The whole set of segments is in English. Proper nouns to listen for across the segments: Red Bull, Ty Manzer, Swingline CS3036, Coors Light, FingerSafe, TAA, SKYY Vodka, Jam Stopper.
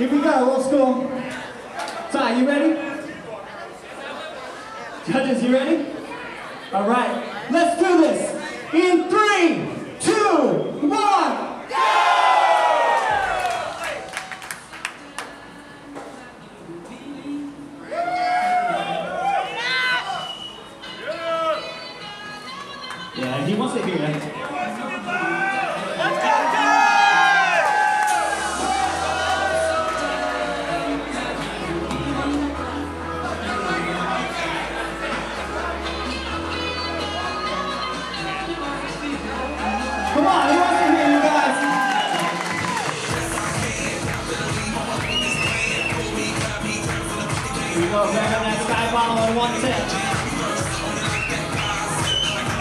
Here we go, old school. Ty, you ready? Judges, you ready? All right, let's do this. In 3, 2, 1. Yeah, he wants to hear it. Come on, he wants to hear you guys. Here we go, back on that Skyy bottle on one tip. Here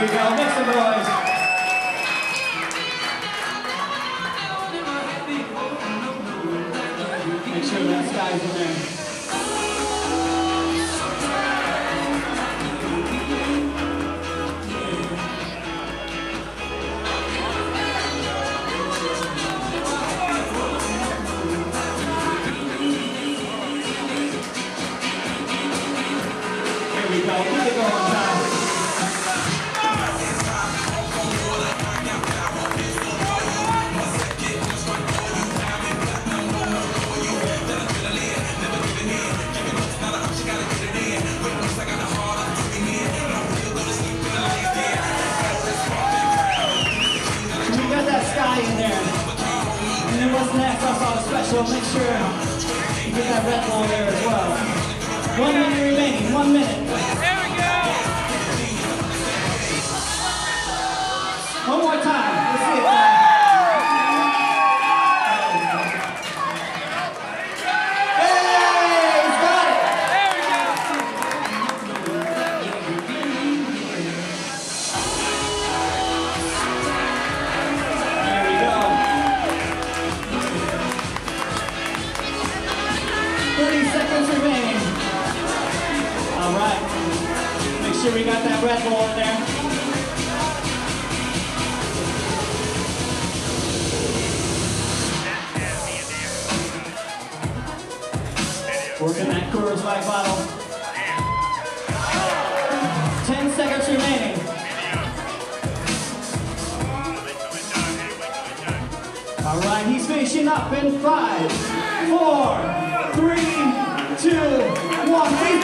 we go, mix the boys. Make sure that Sky's in there. Here we go, keep it going, guys. In there. And then what's next? I saw a special. Make sure you get that Red Bull there as well. 1 minute remaining. 1 minute. There we go. One more time. Let's see it. Hey, he's got it. There we go. Make sure we got that Red Bull in there. Working that Coors Light bottle. 10 seconds remaining. All right, he's finishing up in 5, 4, 3, 2, 1.